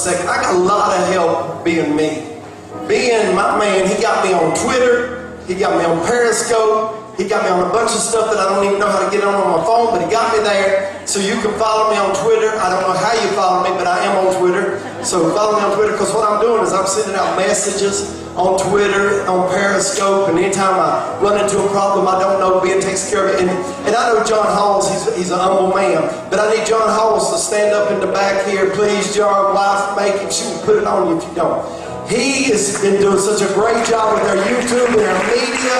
second. I got a lot of help being me. Being my man, he got me on Twitter. He got me on Periscope. He got me on a bunch of stuff that I don't even know how to get on my phone, but he got me there. So you can follow me on Twitter. I don't know how you follow me, but I am on Twitter. So follow me on Twitter, because what I'm doing is I'm sending out messages on Twitter, on Periscope, and anytime I run into a problem I don't know, being takes care of it. And I know John Hollis, he's an humble man, but I need John Hollis to stand up in the back here. Please, John, wife, make him. She can put it on you if you don't. He has been doing such a great job with our YouTube and our media.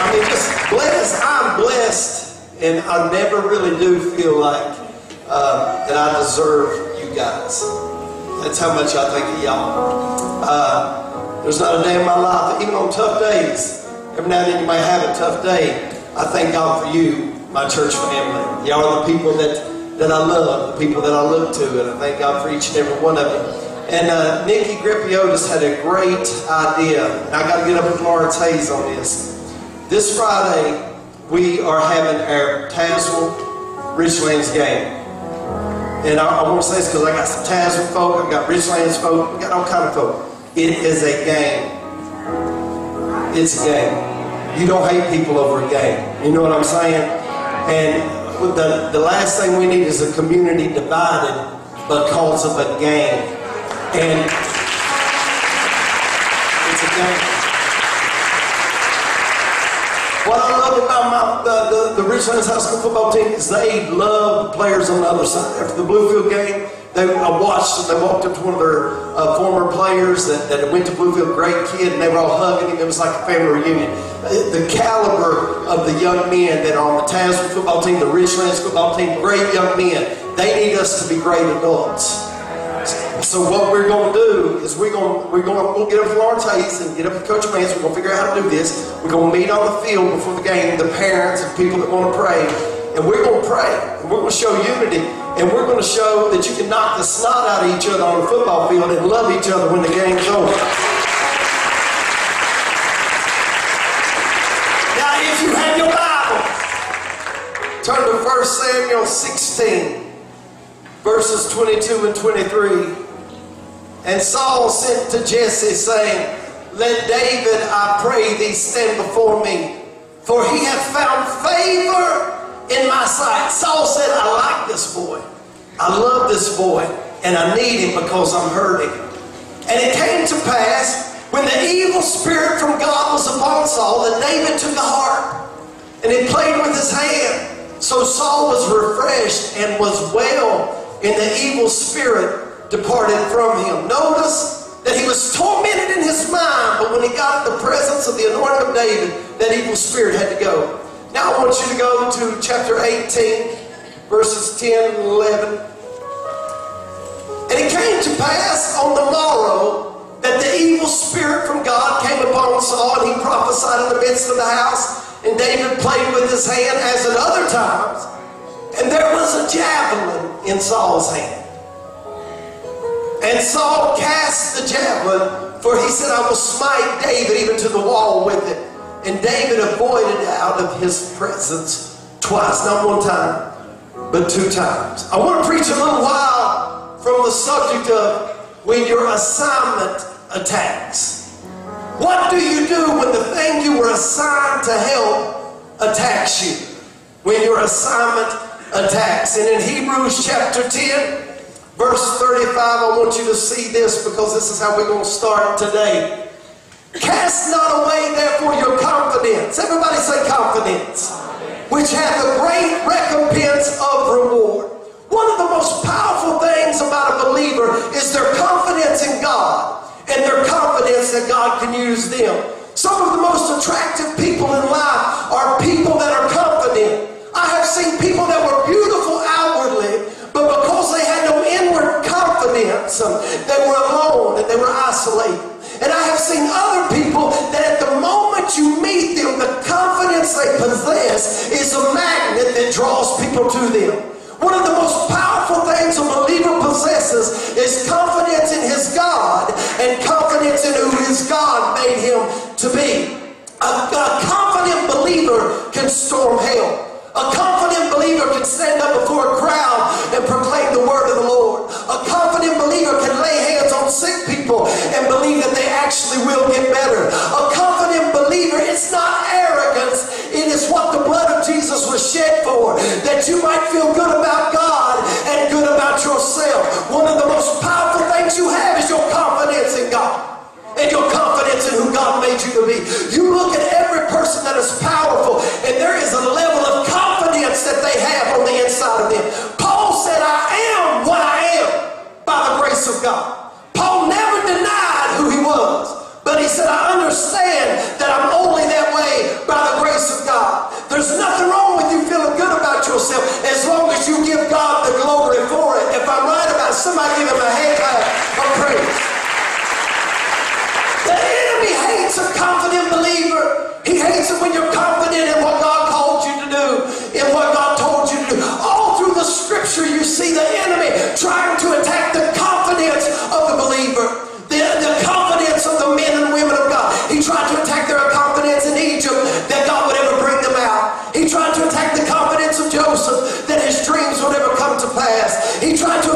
I mean, just blessed. I'm blessed, and I never really do feel like that I deserve you guys. That's how much I think of y'all. There's not a day in my life, even on tough days, every now and then you may have a tough day, I thank God for you, my church family. Y'all are the people that I love, the people that I look to, and I thank God for each and every one of you. And Nikki Grippiotis had a great idea, and I got to get up with Lawrence Hayes on this. This Friday, we are having our Tassel Richlands game. And I want to say this because I got some Tazewell folk, I got Richlands folk, I got all kind of folk. It is a game. It's a game. You don't hate people over a game. You know what I'm saying? And the last thing we need is a community divided because of a game. And it's a game. What I love about the Richlands High School football team is they love the players on the other side. After the Bluefield game, I watched them. They walked up to one of their former players that went to Bluefield, great kid, and they were all hugging him. It was like a family reunion. The caliber of the young men that are on the Tazewell football team, the Richlands football team, great young men, they need us to be great adults. So what we're going to do is we'll get up with Lawrence Hayes and get up with Coach Vance. We're going to figure out how to do this. We're going to meet on the field before the game, the parents and people that want to pray. And we're going to pray. And we're going to show unity. And we're going to show that you can knock the snot out of each other on the football field and love each other when the game's over. Now, if you have your Bible, turn to 1 Samuel 16. Verses 22 and 23. And Saul sent to Jesse, saying, Let David, I pray thee, stand before me, for he hath found favor in my sight. Saul said, I like this boy. I love this boy, and I need him because I'm hurting. And it came to pass, when the evil spirit from God was upon Saul, that David took a harp, and he played with his hand. So Saul was refreshed and was well, and the evil spirit departed from him. Notice that he was tormented in his mind, but when he got in the presence of the anointing of David, that evil spirit had to go. Now I want you to go to chapter 18, verses 10 and 11. And it came to pass on the morrow that the evil spirit from God came upon Saul, and he prophesied in the midst of the house, and David played with his hand as at other times. And there was a javelin in Saul's hand. And Saul cast the javelin, for he said, I will smite David even to the wall with it. And David avoided out of his presence twice, not one time, but two times. I want to preach a little while from the subject of when your assignment attacks. What do you do when the thing you were assigned to help attacks you? When your assignment attacks. And in Hebrews chapter 10, verse 35, I want you to see this, because this is how we're going to start today. Cast not away therefore your confidence. Everybody say confidence. Which hath a great recompense of reward. One of the most powerful things about a believer is their confidence in God, and their confidence that God can use them. Some of the most attractive people in life are people that are confident. I have seen people that were beautiful outwardly, but because they had no inward confidence, they were alone and they were isolated. And I have seen other people that at the moment you meet them, the confidence they possess is a magnet that draws people to them. One of the most powerful things a believer possesses is confidence in his God and confidence in who his God made him to be. A confident believer can storm hell. A confident believer can stand up before a crowd and proclaim the word might feel good about God and good about yourself. One of the most powerful things you have is your confidence in God and your confidence in who God made you to be. You look at every person that is powerful, and there is a level of confidence that they have on the inside of them. Paul said, I am what I am by the grace of God. Paul never denied who he was, but he said, I understand that I'm only that way by the grace of God. There's nothing wrong with you feeling good about yourself as long as you give God the glory for it. If I'm right about it, somebody give him a hand clap of praise. The enemy hates a confident believer. He hates it when you're confident in what God called you to do, in what God told you to do. All through the scripture you see the enemy trying to attack the confidence of the believer, the confidence of the men and women of God. He tried to attack their confidence in Egypt that God would ever bring them out. He tried to attack the confidence of Joseph that his dreams would ever come to pass. He tried to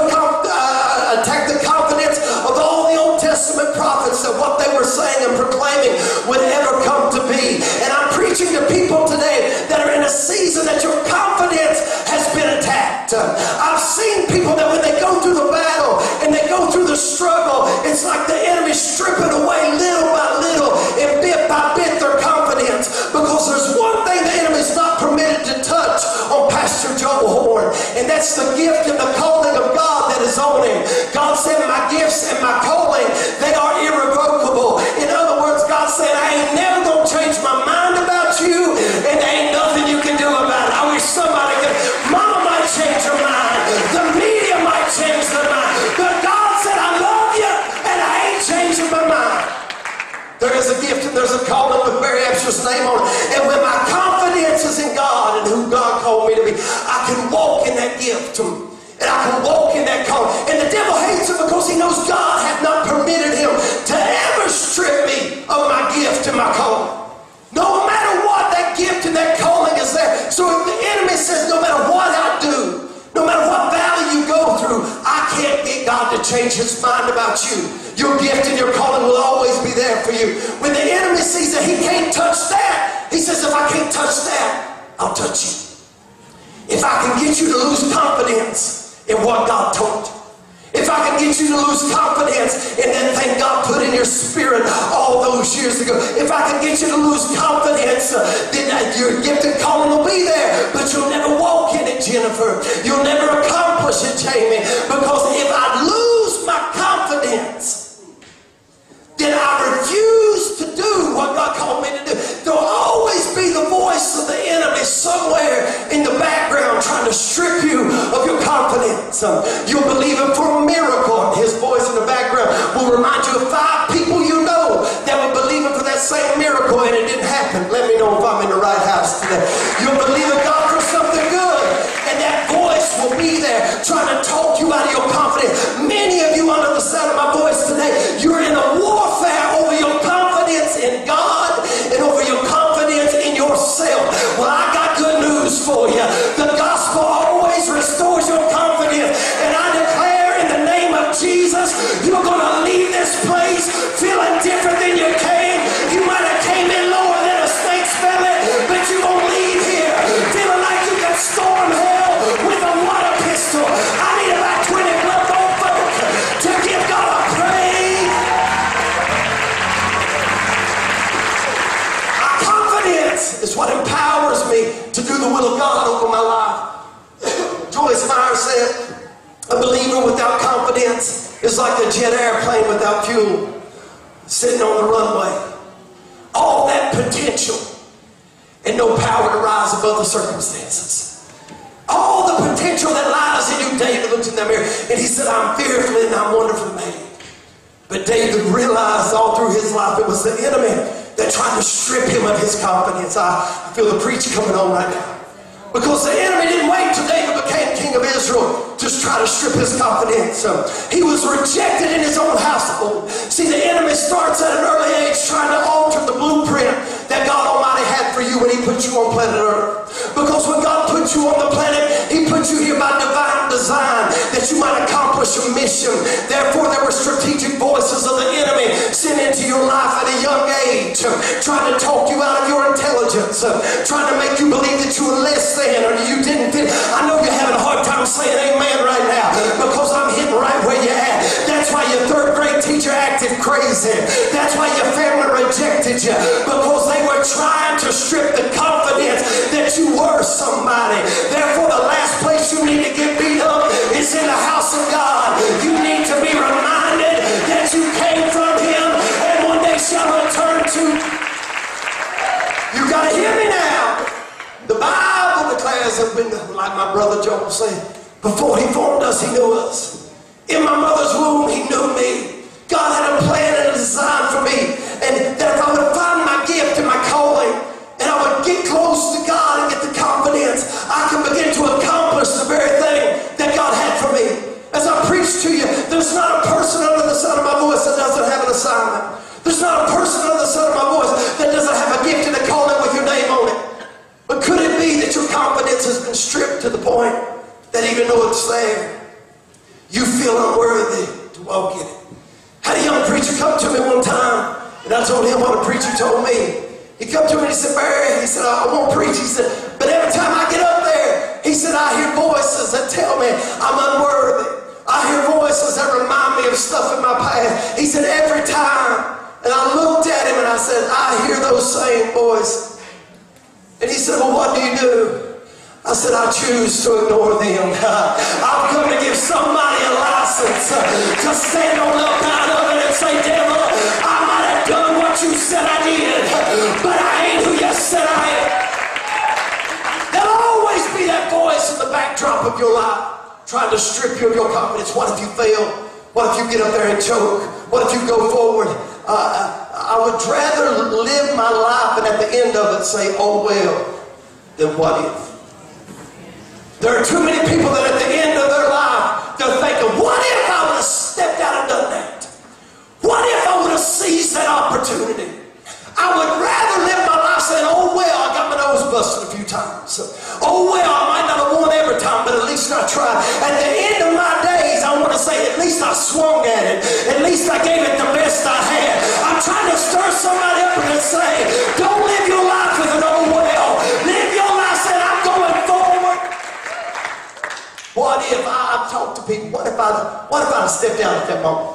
attack the confidence of all the Old Testament prophets that what they were saying and proclaiming would ever come to be. And I'm preaching to people today that are in a season that your confidence has been attacked. I've seen people that when they go through the battle and they go through the struggle, it's like the enemy's stripping away little by little and bit by bit their confidence, because there's one thing the enemy's not permitted to touch on Pastor Joel Horn, and that's the gift and the calling of God that is on him. God said, my gifts and my calling, they are irrevocable. In other words, God said, I ain't never going to change my mind about you, and there ain't nothing you can do about it. I wish somebody could. Mama might change her mind. The media might change their mind. But God said, I love you, and I ain't changing my mind. There is a gift and there's a calling with Barry Absher's name on it. And when my confidence is in God and who God called me to be, I can walk in that gift too. And I can walk in that calling. And the devil hates it because he knows God hath not permitted him to ever strip me of my gift and my calling. No matter what, that gift and that calling is there. So if the enemy says, no matter what I do, no matter what valley you go through, I can't get God to change his mind about you. Your gift and your calling will always be there for you. When the enemy sees that he can't touch that, he says, if I can't touch that, I'll touch you. If I can get you to lose confidence in what God told you. If I can get you to lose confidence in that thing God put in your spirit all those years ago. If I can get you to lose confidence, then your gift and calling will be there. But you'll never walk in it, Jennifer. You'll never accomplish it, Jamie. Because if I lose my confidence, then I refuse to do what God called me to do. There'll always be the voice of the enemy somewhere in the background trying to strip you of your confidence. You'll believe him for a miracle. His voice in the background will remind you of 5 people you know that would believe him for that same miracle and it didn't happen. Let me know if I'm in the right house today. You'll believe in God for something good, and that voice will be there trying to talk you out of your confidence. Many of you under the sound of my voice today, you're in a warfare over your confidence in God and over your confidence in yourself. Well, I got good news for you. The gospel always restores your confidence. And I declare in the name of Jesus, you're going to leave this place feeling different than you came. You might have came in lower than a snake's belly, but you're going to leave here feeling like you got storm hell with a water pistol. I need about 20 blood folk to give God a praise. Our confidence is what empowers me to do the will of God over my life. Joyce Meyer said, a believer without confidence is like a jet airplane without fuel, sitting on the runway. All that potential and no power to rise above the circumstances. All the potential that lies in you. David looked in that mirror and he said, I'm fearfully and I'm wonderfully made. But David realized all through his life it was the enemy that tried to strip him of his confidence. I feel the preach coming on right now. Because the enemy didn't wait till David became king of Israel to try to strip his confidence. So he was rejected in his own household. See, the enemy starts at an early age trying to alter the blueprint that God Almighty had for you when he put you on planet Earth. Because when God put you on the planet, he put you here by divine design that you might accomplish your mission. Therefore, there were strategic voices of the enemy sent into your life at a young age, trying to talk you out of your intelligence, trying to make you believe that you were less than or you didn't fit. I know you had Brother Joel saying, before he formed us, he knew us. In my mother's womb, he knew me. God had a plan and a design for me. And that if I would find my gift and my calling, and I would get close to God and get the confidence, I can begin to accomplish the very thing that God had for me. As I preach to you, there's not a person under the sound of my voice that doesn't have an assignment. There's not a person under the sound of my voice that doesn't have a gift and a calling with your name on it. But could it be that your confidence has been stripped to the point that even though it's there, you feel unworthy to walk in it? Had a young preacher come to me one time, and I told him what a preacher told me. He come to me and he said, Barry, he said, I won't preach. He said, but every time I get up there, he said, I hear voices that tell me I'm unworthy. I hear voices that remind me of stuff in my past. He said, every time. And I looked at him and I said, I hear those same voices. And he said, well, what do you do? I said, I choose to ignore them. I've come to give somebody a license to stand on up out of it and say, devil, I might have done what you said I did, but I ain't who you said I am. There'll always be that voice in the backdrop of your life trying to strip you of your confidence. What if you fail? What if you get up there and choke? What if you go forward? I would rather live my life and at the end of it say, oh well, than what if. There are too many people that at the end of their life, they're thinking, what if I would have stepped out and done that? What if I would have seized that opportunity? I would rather live my life saying, oh well, I got my nose busted a few times. Oh well, I might not have won every time, but at least I tried. At the end of my days, I want to say, at least I swung at it. At least I gave it the best I had. Trying to stir somebody up and say, don't live your life with an old well. Live your life saying, I'm going forward. What if I've talked to people? What if I stepped out at that moment?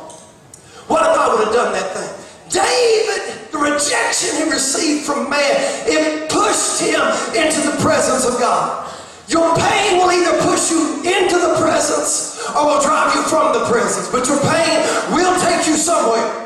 What if I would have done that thing? David, the rejection he received from man, it pushed him into the presence of God. Your pain will either push you into the presence or will drive you from the presence. But your pain will take you somewhere.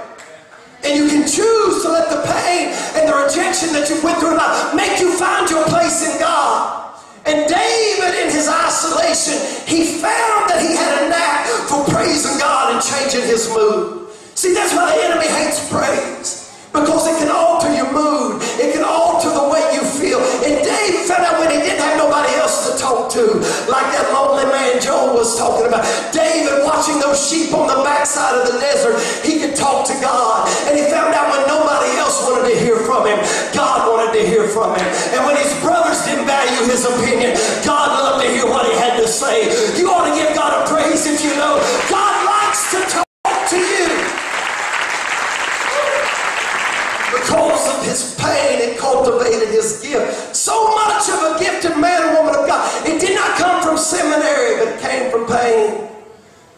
And you can choose to let the pain and the rejection that you went through in life make you find your place in God. And David, in his isolation, he found that he had a knack for praising God and changing his mood. See, that's why the enemy hates praise. Because it can alter your mood. It can alter the way you feel. And David found out when he didn't have nobody else to talk to, like that lonely man Joel was talking about. David, watching those sheep on the backside of the desert, he could talk to God. And he found out when nobody else wanted to hear from him, God wanted to hear from him. And when his brothers didn't value his opinion, God loved to hear what he had to say. You ought to give God a praise if you know God likes to talk to you. Because of his pain, it cultivated his gift. So much of a gifted man and woman of God, it did not come from seminary, but it came from pain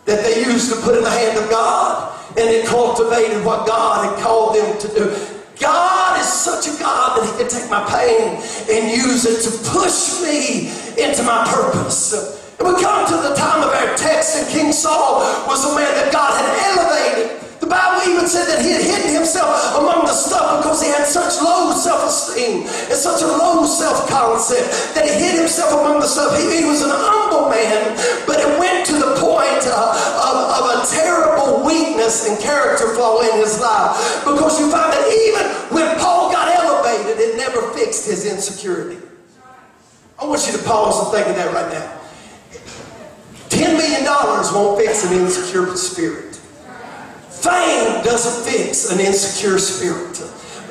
that they used to put in the hand of God. And it cultivated what God had called them to do. God is such a God that he can take my pain and use it to push me into my purpose. And we come to the time of our text, and King Saul was a man that God had elevated. The Bible even said that he had hidden himself among the stuff because he had such low self-esteem and such a low self-concept that he hid himself among the stuff. He was an humble man, but it went to the point of a terrible weakness and character flaw in his life, because you find that even when Paul got elevated, it never fixed his insecurity. I want you to pause and think of that right now. $10 million won't fix an insecure spirit. Fame doesn't fix an insecure spirit.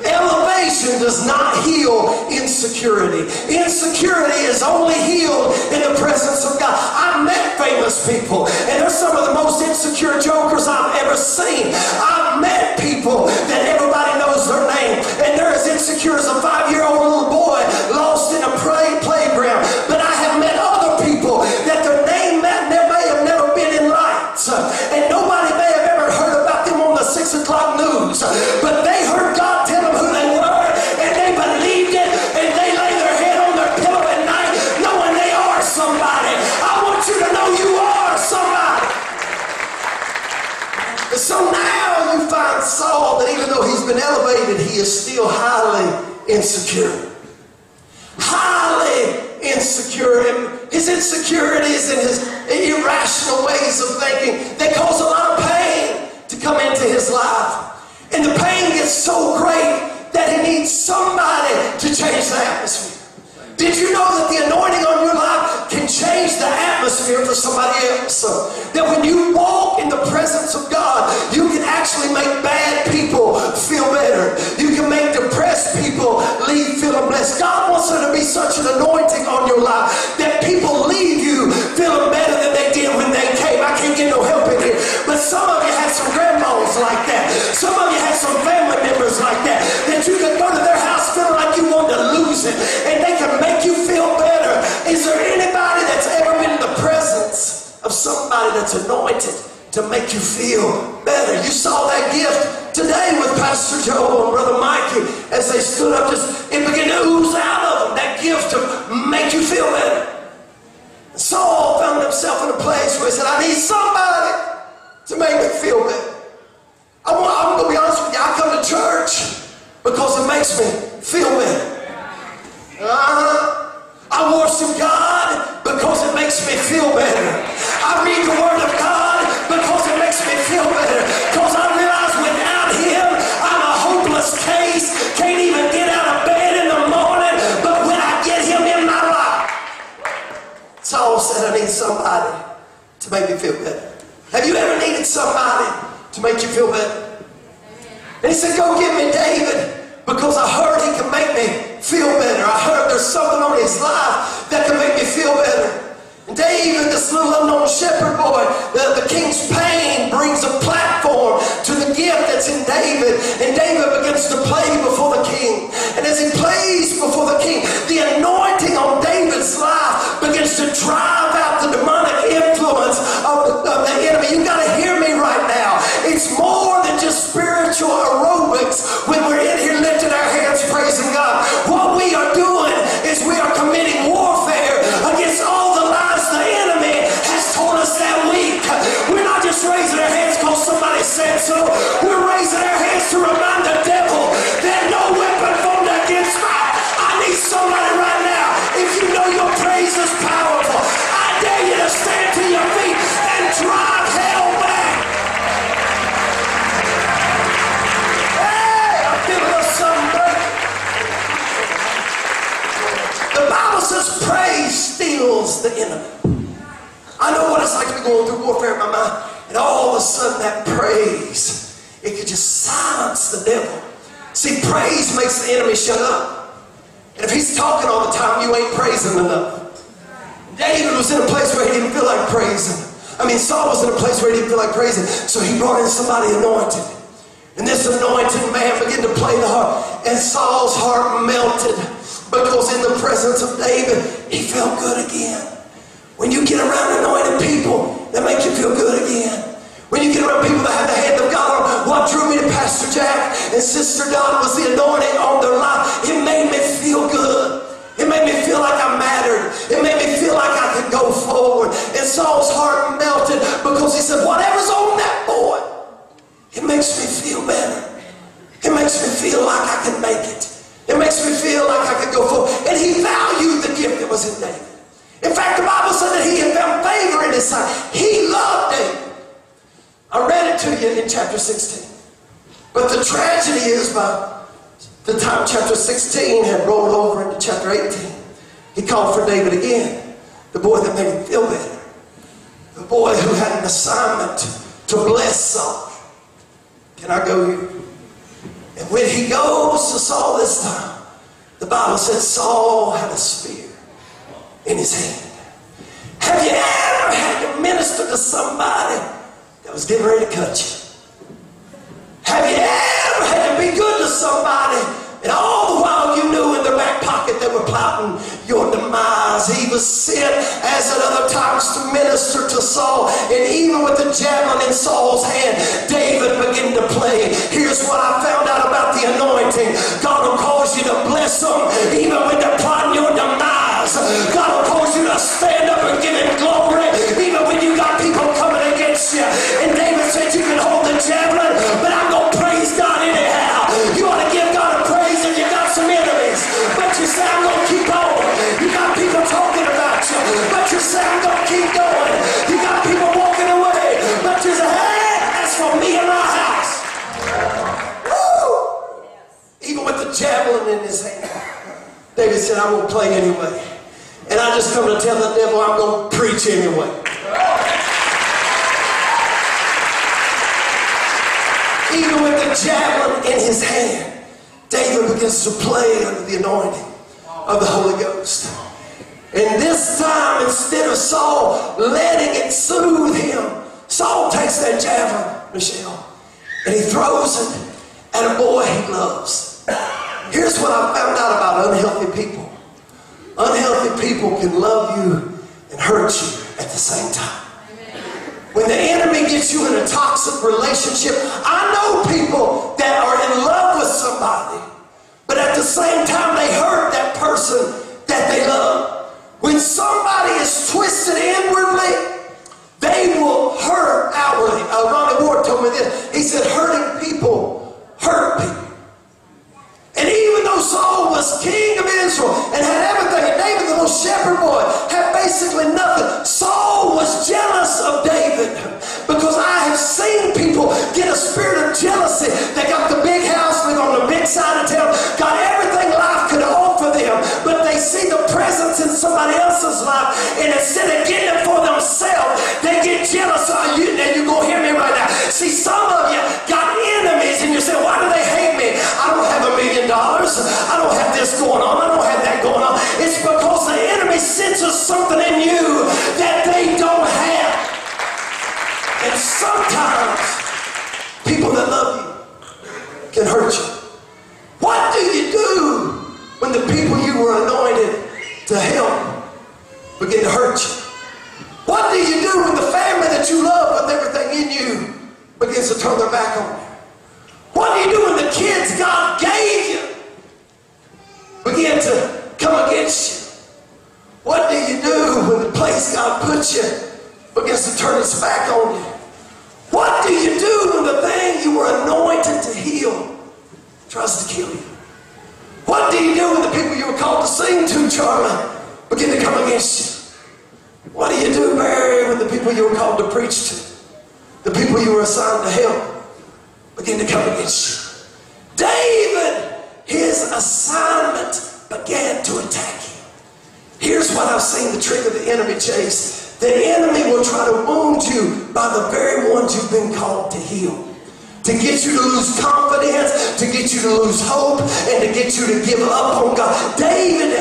Elevation does not heal insecurity. Insecurity is only healed in the presence of God. I've met famous people, and they're some of the most insecure jokers I've ever seen. I've met people that everybody knows their name, and they're as insecure as a 5-year-old little boy lost in a playground. But I have met other people that their name may have never been in lights, and nobody may have ever heard about 6 o'clock news, but they heard God tell them who they were, and they believed it, and they lay their head on their pillow at night knowing they are somebody. I want you to know you are somebody. And so now you find Saul, that even though he's been elevated, he is still highly insecure. Highly insecure. And his insecurities and his irrational ways of thinking that cause a lot of pain to come into his life. And the pain gets so great that he needs somebody to change the atmosphere. Did you know that the anointing on your life can change the atmosphere for somebody else? That when you walk in the presence of God, you can actually make bad people feel better. You can make depressed people leave feeling blessed. God wants there to be such an anointing on your life that people leave you feeling better than they did when they came. I can't get no help in here. But some of you had some grandmas like that. Some of you had some family members like that. That you could go to their house feeling like you wanted to lose it. And they can make you feel better. Is there anybody that's ever been in the presence of somebody that's anointed to make you feel better? You saw that gift today with Pastor Joel and Brother Mikey as they stood up. It began to ooze out of them, that gift to make you feel better. Saul found himself in a place where he said, I need somebody to make me feel better. I'm going to be honest with you. I come to church because it makes me feel better. I worship God because it makes me feel better. I read the Word of God because it makes me feel better. Because I realize without Him, I'm a hopeless case. Can't even get out of bed in the morning. But when I get Him in my life, Saul said, I need somebody to make me feel better. Have you ever needed somebody to make you feel better? And he said, go get me David because I heard he can make me feel better. I heard there's something on his life that can make me feel better. And David, this little unknown shepherd boy, the king's pain brings a platform to the gift that's in David. And David begins to play before the king. And as he plays before the king, the anointing on David's life begins to drive out the demonic influence of the enemy. You got to hear me right now. It's more than just spiritual aerobics when we're in here lifting our hands praising God. What we are doing is we are committing warfare against all the lies the enemy has told us that week. We're not just raising our hands because somebody said so. We're raising our hands to remind the devil that no weapon formed against me. I need somebody right now. If you know your praise is powerful, I dare you to stand to your feet and drive hell back. Hey, I'm giving us something great. The Bible says praise steals the enemy. I know what it's like to be going through warfare in my mind, and all of a sudden that praise, it could just silence the devil. See, praise makes the enemy shut up. And if he's talking all the time, you ain't praising enough. David was in a place where he didn't feel like praising. I mean, Saul was in a place where he didn't feel like praising. So he brought in somebody anointed. And this anointed man began to play the harp. And Saul's heart melted because in the presence of David, he felt good again. When you get around anointed people, they make you feel good again. When you get around people that have the hand of God on, what drew me to Pastor Jack and Sister Donna was the anointing on their life. It made me feel good. It made me feel like I mattered. It made me feel like I could go forward. And Saul's heart melted because he said, whatever's on that boy, it makes me feel better. It makes me feel like I can make it. It makes me feel like I could go forward. And he valued the gift that was in David. In fact, the Bible said that he had found favor in his sight. He loved David. I read it to you in chapter 16. But the tragedy is by the time chapter 16 had rolled over into chapter 18, he called for David again, the boy that made him feel better, the boy who had an assignment to bless Saul. Can I go here? And when he goes to Saul this time, the Bible says Saul had a spear in his hand. Have you ever had to minister to somebody that was getting ready to cut you? Have you ever had to be good to somebody and all the while you knew in their back pocket they were plotting your demise? He was sent as at other times to minister to Saul, and even with the javelin in Saul's hand, David began to play. Here's what I found out about the anointing. God will cause you to bless them even when they're plotting your demise. God will cause you to stand up and give Him glory even when you got people coming against you. And David said, you can hold the javelin, but I'm going to praise God anyhow. You ought to give God a praise if you got some enemies. But you say, I'm going to keep on. You got people talking about you. But in his hand. David said, "I won't play anyway." And I just come to tell the devil I'm going to preach anyway. Even with the javelin in his hand, David begins to play under the anointing of the Holy Ghost. And this time, instead of Saul letting it soothe him, Saul takes that javelin, Michelle, and he throws it at a boy he loves. Here's what I found out about unhealthy people. Unhealthy people can love you and hurt you at the same time. When the enemy gets you in a toxic relationship, I know people that are in love with somebody, but at the same time they hurt that person that they love. When somebody is twisted inwardly, they will hurt outwardly. Ronnie Ward told me this. He said, hurting people hurt people. And even though Saul was king of Israel and had everything, and David, the little shepherd boy, had basically nothing, Saul was jealous of David, because I have seen people get a spirit of jealousy. They got the big house, live on the big side of town, got everything life could offer them, but they see the presence in somebody else's life, and instead of getting it for themselves, they get jealous. Are you, now you're going to hear me right now. See, some of you got enemies, and you say, why do they hate me? I don't have $1 million. I don't have this going on. I don't have that going on. It's because the enemy senses something in you that they don't have. And sometimes people that love you can hurt you. What do you do when the people you were anointed to help begin to hurt you? What do you do when the family that you love with everything in you begins to turn their back on you? What do you do when the kids God gave you begin to come against you? What do you do when the place God put you begins to turn its back on you? What do you do when the thing you were anointed to heal tries to kill you? What do you do when the people you were called to sing to, Charlie, begin to come against you? What do you do, Barry, when the people you were called to preach to, the people you were assigned to help, begin to come against you? David, his assignment began to attack him. Here's what I've seen the trick of the enemy, Chase. The enemy will try to wound you by the very ones you've been called to heal, to get you to lose confidence, to get you to lose hope, and to get you to give up on God. David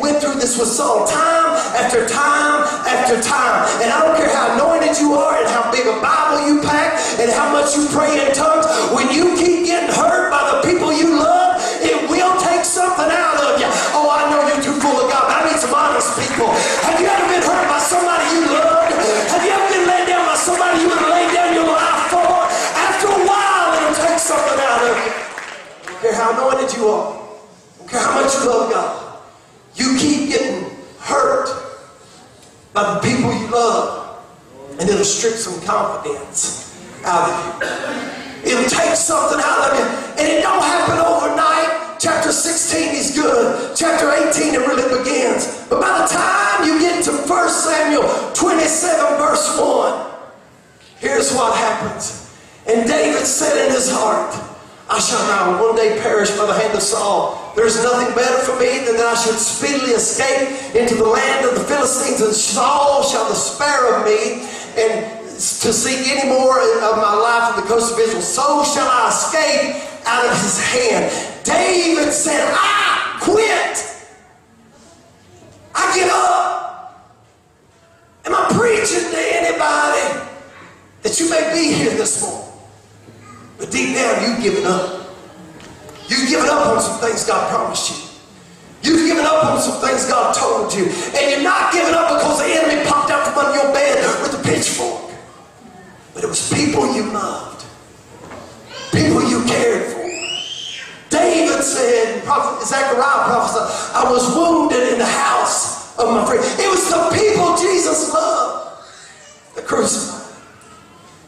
went through this with Saul time after time after time. And I don't care how anointed you are and how big a Bible you pack and how much you pray in tongues, when you keep getting hurt by the people you love, it will take something out of you. Oh, I know you're too full of God. I need some honest people. Have you ever been hurt by somebody you loved? Have you ever been laid down by somebody you would have laid down your life for? After a while, take something out of you. I don't care how anointed you are. I don't care how much you love God. You keep getting hurt by the people you love, and it'll strip some confidence out of you. It'll take something out of you, and it don't happen overnight. Chapter 16 is good. Chapter 18, it really begins. But by the time you get to 1 Samuel 27, verse 1, here's what happens. And David said in his heart, I shall not one day perish by the hand of Saul. There is nothing better for me than that I should speedily escape into the land of the Philistines, and Saul shall despair of me, and to seek any more of my life on the coast of Israel. So shall I escape out of his hand. David said, I quit. I give up. Am I preaching to anybody? That you may be here this morning, but deep down you've given up. You've given up on some things God promised you. You've given up on some things God told you. And you're not giving up because the enemy popped out from under your bed with a pitchfork. But it was people you loved, people you cared for. David said, Prophet Zechariah prophesied, I was wounded in the house of my friend. It was the people Jesus loved, the crucified.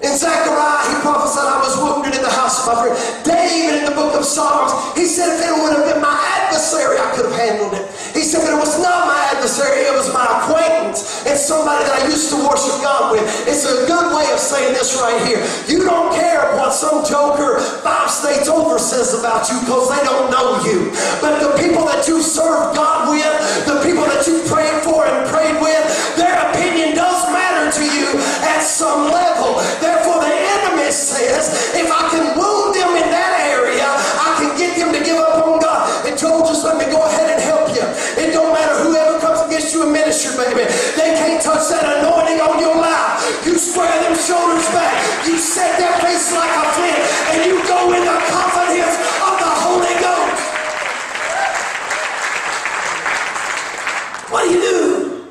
In Zechariah, he prophesied, I was wounded in the house of my friend. David, in the book of Psalms, he said, if it would have been my adversary, I could have handled it. He said, but it was not my adversary, it was my acquaintance. And and somebody that I used to worship God with. It's a good way of saying this right here. You don't care what some joker 5 states over says about you because they don't know you. But the people that you serve God with, the people that you prayed for and prayed with, their opinion does matter to you at some level. Therefore, the enemy says, if I can wound them in that area, I can get them to give up on God. And Joel, just let me go ahead and help you. It don't matter whoever comes against you in ministry, baby. They can't touch that anointing on your life. You square them shoulders back. You set their face like a flint, and you go in the confidence of the Holy Ghost. What do you do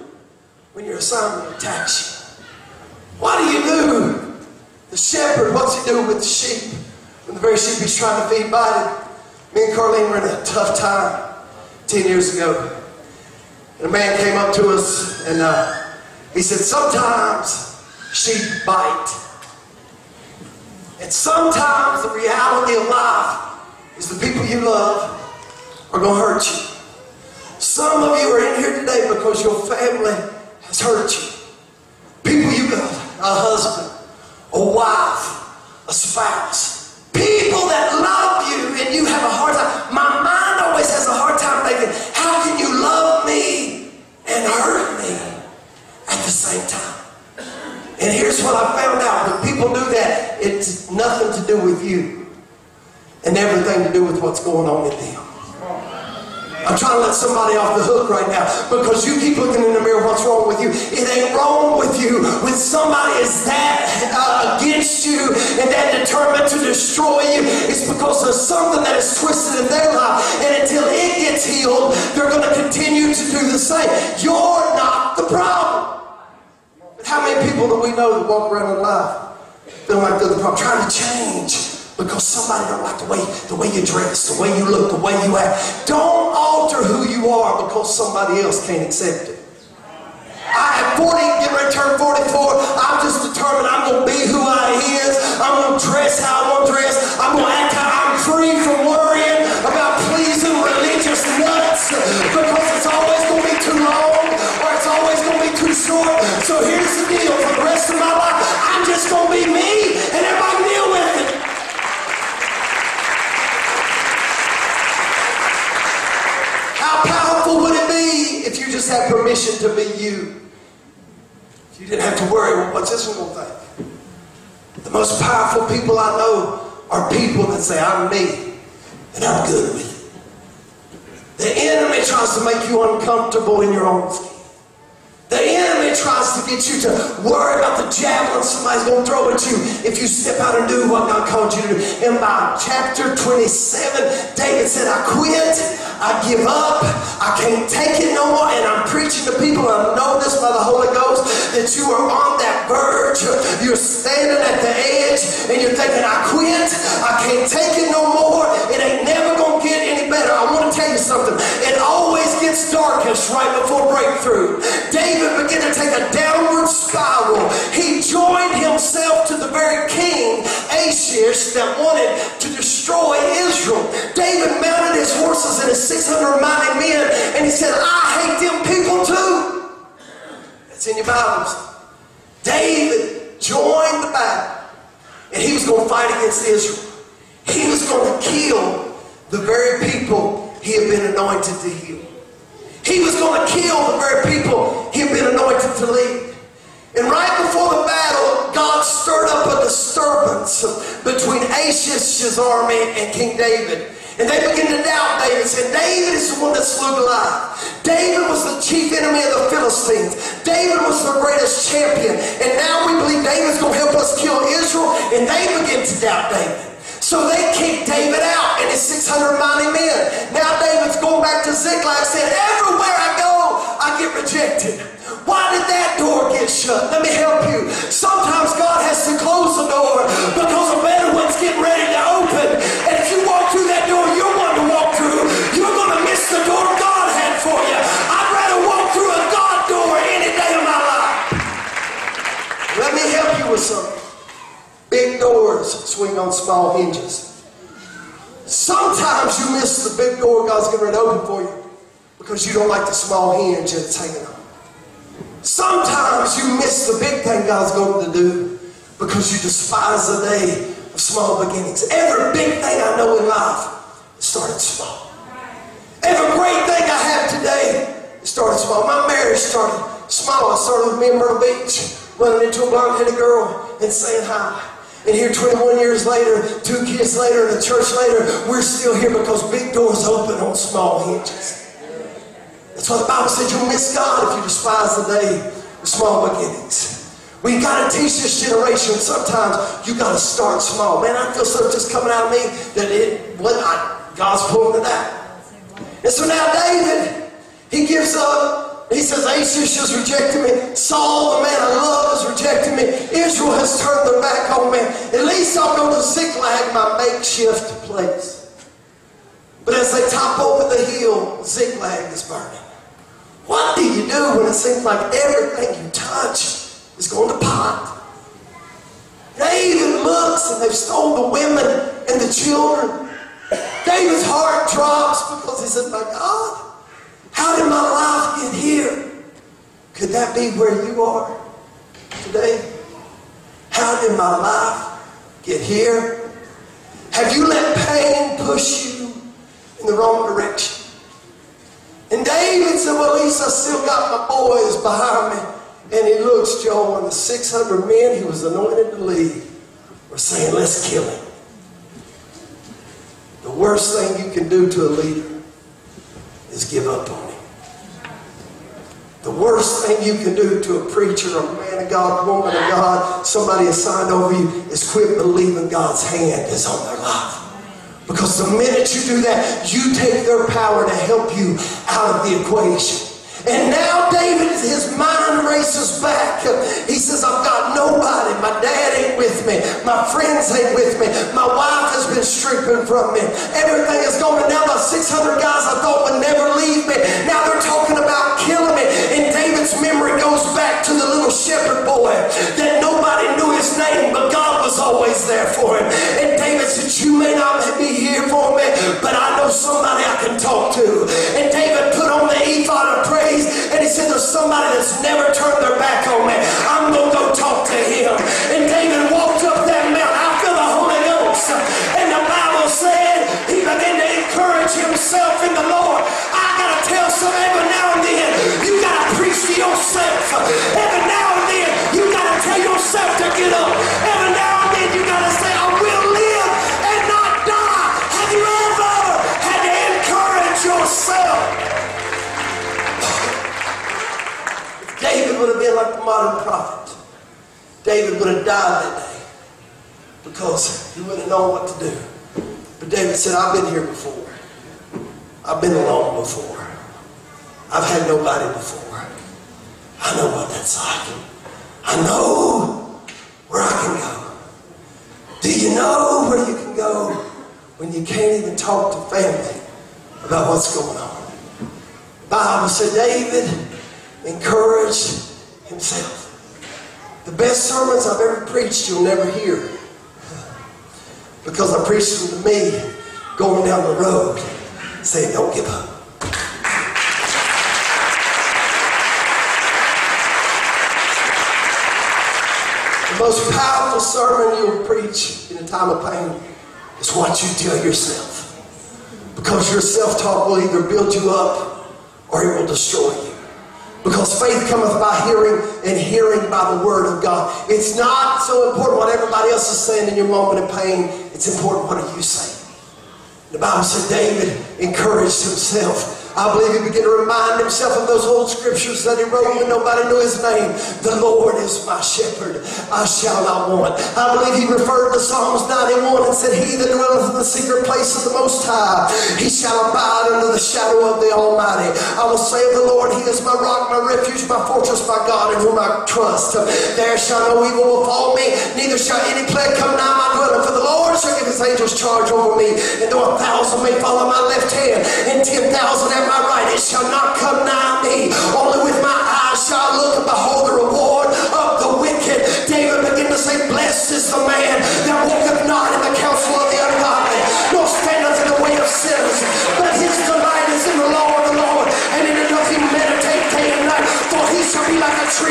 when your assignment attacks you? What do you do? The shepherd, what's he doing with the sheep? When the very sheep he's trying to feed bited. Me and Carlene were in a tough time 10 years ago. And a man came up to us and he said, sometimes sheep bite. And sometimes the reality of life is the people you love are going to hurt you. Some of you are in here today because your family has hurt you. People you love, a husband, a wife, a spouse. People that love you and you have a hard time. My mind always has a hard time thinking, how can you love me and hurt me at the same time? And here's what I found out. When people do that, it's nothing to do with you and everything to do with what's going on with them. I'm trying to let somebody off the hook right now because you keep looking in the mirror, what's wrong with you? It ain't wrong with you when somebody is that against you and that determined to destroy you. It's because there's something that is twisted in their life, and until it gets healed, they're going to continue to do the same. You're not the problem. But how many people do we know that walk around in life feeling like they're the problem, trying to change? Because somebody don't like the way you dress, the way you look, the way you act. Don't alter who you are because somebody else can't accept it. I at 40, get ready to turn 44, I'm just determined I'm going to be who I is. I'm going to dress how I want to dress. I'm going to act how I'm free from worrying about pleasing religious nuts because it's always going to be too long or it's always going to be too short. So here's the deal. For the rest of my life, I'm just going to be me and everybody can deal with it. If you just had permission to be you, you didn't have to worry, well, what's this one going to think? The most powerful people I know are people that say, I'm me, and I'm good with it. The enemy tries to make you uncomfortable in your own skin. The enemy tries to get you to worry about the javelin somebody's going to throw at you if you step out and do what God called you to do. And by chapter 27, David said, I quit, I give up, I can't take it no more. And I'm preaching to people, and I know this by the Holy Ghost, that you are on that verge. You're standing at the edge, and you're thinking, I quit, I can't take it no more. It ain't never going to get any better. I want to tell you something. It always gets darkest right before breakthrough. David began to take a downward spiral. He joined himself to the very king, Achish, that wanted to destroy Israel. David mounted his horses and his 600 mighty men, and he said, I hate them people too. That's in your Bibles. David joined the battle, and he was going to fight against Israel. He was going to kill the very people he had been anointed to heal. He was going to kill the very people he had been anointed to lead. And right before the battle, God stirred up a disturbance between Achish's army and King David. And they began to doubt David, saying, David is the one that slew Goliath. David was the chief enemy of the Philistines. David was the greatest champion. And now we believe David's going to help us kill Israel. And they begin to doubt David. So they kicked David out and his 600 mighty men. Now David's going back to Ziklag, saying, everywhere I go, I get rejected. Why did that door get shut? Let me help you. Sometimes God has to close the door because a better one's getting ready to open. And if you walk through that door you're wanting to walk through, you're going to miss the door God had for you. I'd rather walk through a God door any day of my life. Let me help you with something. Big doors swing on small hinges. Sometimes you miss the big door God's getting ready to open for you because you don't like the small hinge that's hanging on. Sometimes you miss the big thing God's going to do because you despise the day of small beginnings. Every big thing I know in life started small. Every great thing I have today started small. My marriage started small. I started with me in Myrtle Beach, running into a blonde-headed girl and saying hi. And here 21 years later, 2 kids later, and a church later, we're still here because big doors open on small hinges. That's why the Bible says you'll miss God if you despise the day of small beginnings. We got to teach this generation. Sometimes you got to start small. Man, I feel something just coming out of me that God's pulling it out. And so now David, he gives up. He says, Achish has rejected me. Saul, the man I love, has rejected me. Israel has turned their back on me. At least I'll go to Ziklag, my makeshift place. But as they top over the hill, Ziklag is burning. What do you do when it seems like everything you touch is going to pot? David looks, and they've stolen the women and the children. David's heart drops because he says, my God, how did my life get here? Could that be where you are today? How did my life get here? Have you let pain push you in the wrong direction? And David said, well, at least I still got my boys behind me. And he looks, Joel, and the 600 men he was anointed to lead were saying, let's kill him. The worst thing you can do to a leader is give up on him. The worst thing you can do to a preacher, a man of God, woman of God, somebody assigned over you, is quit believing God's hand is on their life. Because the minute you do that, you take their power to help you out of the equation. And now David, his mind races back. He says, I've got nobody. My dad ain't with me. My friends ain't with me. My wife has been stripping from me. Everything is going down. About 600 guys I thought would never leave me. Now they're talking about killing me. And David's memory goes back to the little shepherd boy that nobody knew his name, but God was always there for him. And David said, you may not be here for me, but I know somebody I can talk to. And David put on the ephod of praise. And he said, there's somebody that's never turned their back on me. I'm going to go talk to him. And David walked up that mountain. I feel the Holy Ghost. And the Bible said he began to encourage himself in the Lord. I got to tell some every now and then, you got to preach to yourself. Every now and then, you got to tell yourself to get up. Every now and then, you got to say, I will live and not die. Have you ever had to encourage yourself? David would have been like the modern prophet. David would have died that day because he wouldn't have known what to do. But David said, I've been here before. I've been alone before. I've had nobody before. I know what that's like. I know where I can go. Do you know where you can go when you can't even talk to family about what's going on? The Bible said David encouraged himself. The best sermons I've ever preached you'll never hear, because I preached them to me going down the road saying don't give up. The most powerful sermon you'll preach in a time of pain is what you tell yourself, because your self-talk will either build you up or it will destroy you. Because faith cometh by hearing, and hearing by the word of God. It's not so important what everybody else is saying in your moment of pain. It's important what are you saying. The Bible said David encouraged himself. I believe he began to remind himself of those old scriptures that he wrote when nobody knew his name. The Lord is my shepherd, I shall not want. I believe he referred to Psalms 91 and said, he that dwelleth in the secret place of the Most High, he shall abide under the shadow of the Almighty. I will say of the Lord, he is my rock, my refuge, my fortress, my God, in whom I trust. There shall no evil befall me, neither shall any plague come nigh my dwelling. For the Lord shall give his angels charge over me, and though 1,000 may fall on my left hand, and 10,000 my right, it shall not come nigh me. Only with my eyes shall I look and behold the reward of the wicked. David began to say, blessed is the man that walketh not in the counsel of the ungodly, nor standeth in the way of sinners, but his delight is in the law of the Lord, and in it doth he meditate day and night. For he shall be like a tree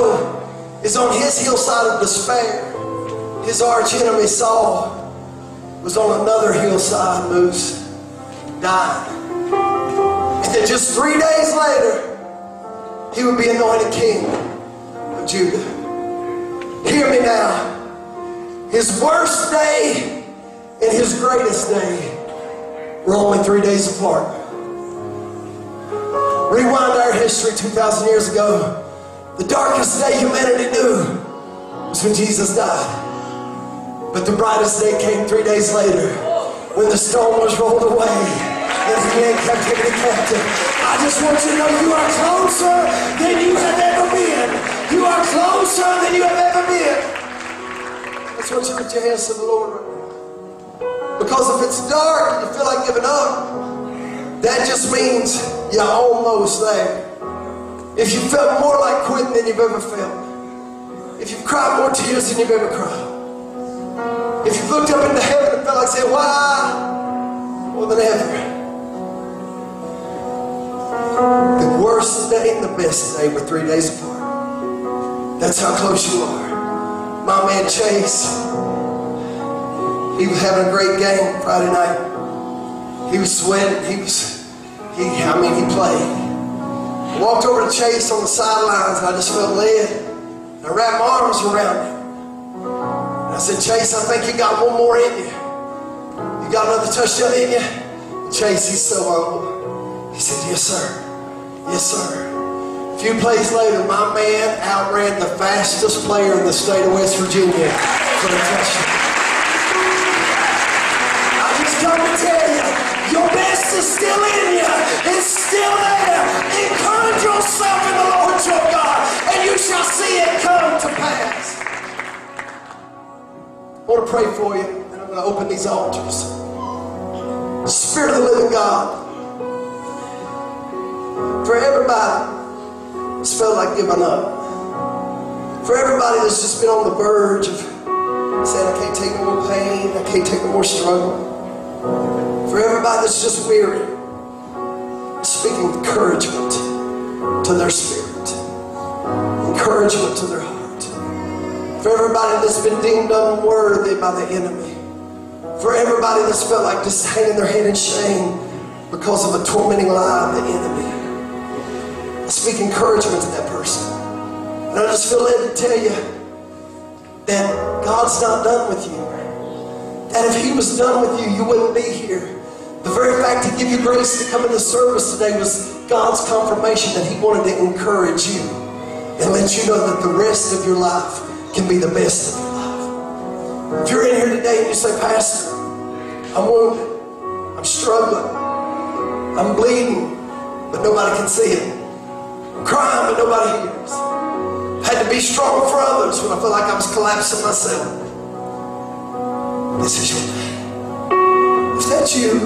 know is on his hillside of despair, his arch enemy Saul was on another hillside, Moose, dying. And then just 3 days later, he would be anointed king of Judah. Hear me now. His worst day and his greatest day were only 3 days apart. Rewind our history 2,000 years ago. The darkest day humanity knew was when Jesus died. But the brightest day came 3 days later when the storm was rolled away and he led captivity captive. I just want you to know you are closer than you have ever been. You are closer than you have ever been. I just want you to put your hands to the Lord right now. Because if it's dark and you feel like giving up, that just means you're almost there. If you felt more like quitting than you've ever felt, if you've cried more tears than you've ever cried, if you looked up into heaven and felt like saying, why? More than ever. The worst day and the best day were 3 days apart. That's how close you are. My man Chase, he was having a great game Friday night. He was sweating. He played. I walked over to Chase on the sidelines and I just felt led. I wrapped my arms around him. I said, Chase, I think you got one more in you. You got another touchdown in you? Chase, he's so old. He said, yes, sir. Yes, sir. A few plays later, my man outran the fastest player in the state of West Virginia for the touchdown. I just come to tell you, your best is still in you. It's still there. Encourage yourself in the Lord your God, and you shall see it come to pass. I want to pray for you, and I'm going to open these altars. Spirit of the living God, for everybody that's felt like giving up, for everybody that's just been on the verge of saying, I can't take more pain, I can't take more struggle, for everybody that's just weary, speaking encouragement to their spirit, encouragement to their heart. For everybody that's been deemed unworthy by the enemy. For everybody that's felt like just hanging their head in shame because of a tormenting lie of the enemy. I speak encouragement to that person. And I just feel led to tell you that God's not done with you. That if he was done with you, you wouldn't be here. The very fact he gave you grace to come into service today was God's confirmation that he wanted to encourage you and let you know that the rest of your life can be the best of your life. If you're in here today and you say, Pastor, I'm wounded, I'm struggling, I'm bleeding, but nobody can see it. I'm crying, but nobody hears. I had to be strong for others when I felt like I was collapsing myself. This is your day. If that's you,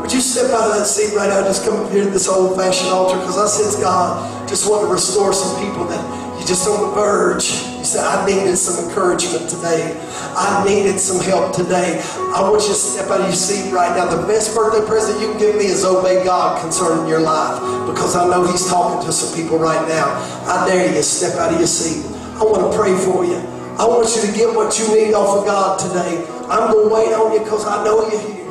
would you step out of that seat right now and just come up here to this old-fashioned altar? Because I sense God just want to restore some people that you're just on the verge. Say, I needed some encouragement today. I needed some help today. I want you to step out of your seat right now. The best birthday present you can give me is obey God concerning your life, because I know he's talking to some people right now. I dare you to step out of your seat. I want to pray for you. I want you to get what you need off of God today. I'm going to wait on you because I know you're here.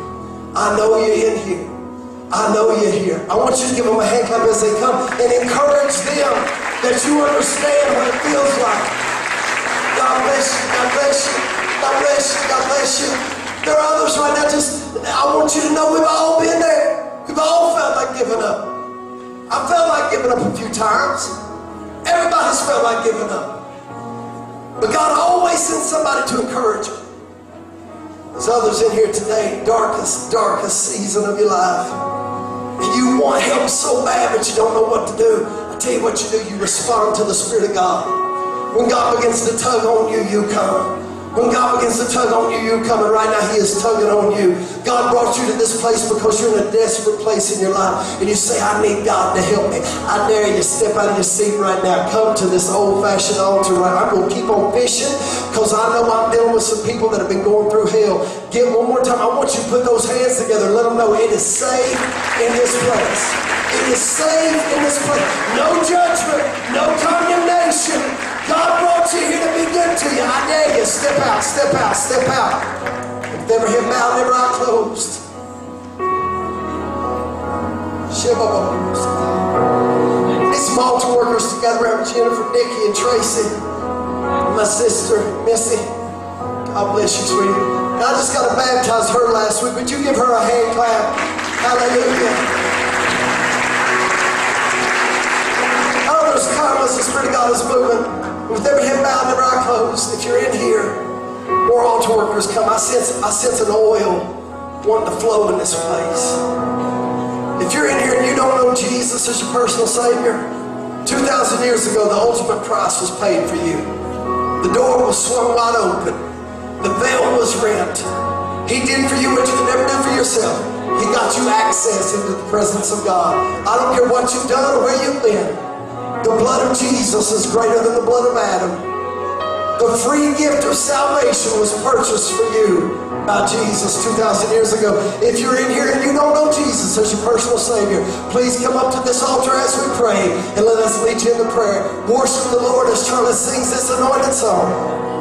I know you're in here. I know you're here. I want you to give them a hand clap as they come and encourage them that you understand what it feels like. God bless you, God bless you, God bless you, God bless you. There are others right now, I want you to know we've all been there. We've all felt like giving up. I felt like giving up a few times. Everybody's felt like giving up. But God always sends somebody to encourage you. There's others in here today, darkest, darkest season of your life. And you want help so bad, but you don't know what to do. I tell you what you do, you respond to the Spirit of God. When God begins to tug on you, you come. When God begins to tug on you, you come. And right now he is tugging on you. God brought you to this place because you're in a desperate place in your life. And you say, I need God to help me. I dare you to step out of your seat right now. Come to this old-fashioned altar. Right now. I'm going to keep on fishing. because I know I'm dealing with some people that have been going through hell. Get one more time. I want you to put those hands together and let them know it is safe in this place. It is safe in this place. No judgment, no condemnation. God brought you here to be good to you. I dare you. Step out, step out, step out. If never hit mouth, never eye closed. These altar workers together around Jennifer, Nikki, and Tracy, and my sister, Missy. God bless you, sweetie. And I just got to baptize her last week. Would you give her a hand clap? Hallelujah. Oh, there's kindness, the Spirit of God is moving. With every head bowed and every eye closed, if you're in here, more altar workers come. I sense an oil wanting to flow in this place. If you're in here and you don't know Jesus as your personal Savior, 2,000 years ago, the ultimate price was paid for you. The door was swung wide open. The veil was rent. He did for you what you could never do for yourself. He got you access into the presence of God. I don't care what you've done or where you've been. The blood of Jesus is greater than the blood of Adam. The free gift of salvation was purchased for you by Jesus 2,000 years ago. If you're in here and you don't know Jesus as your personal Savior, please come up to this altar as we pray and let us lead you into prayer. Worship the Lord as Charlie sings this anointed song.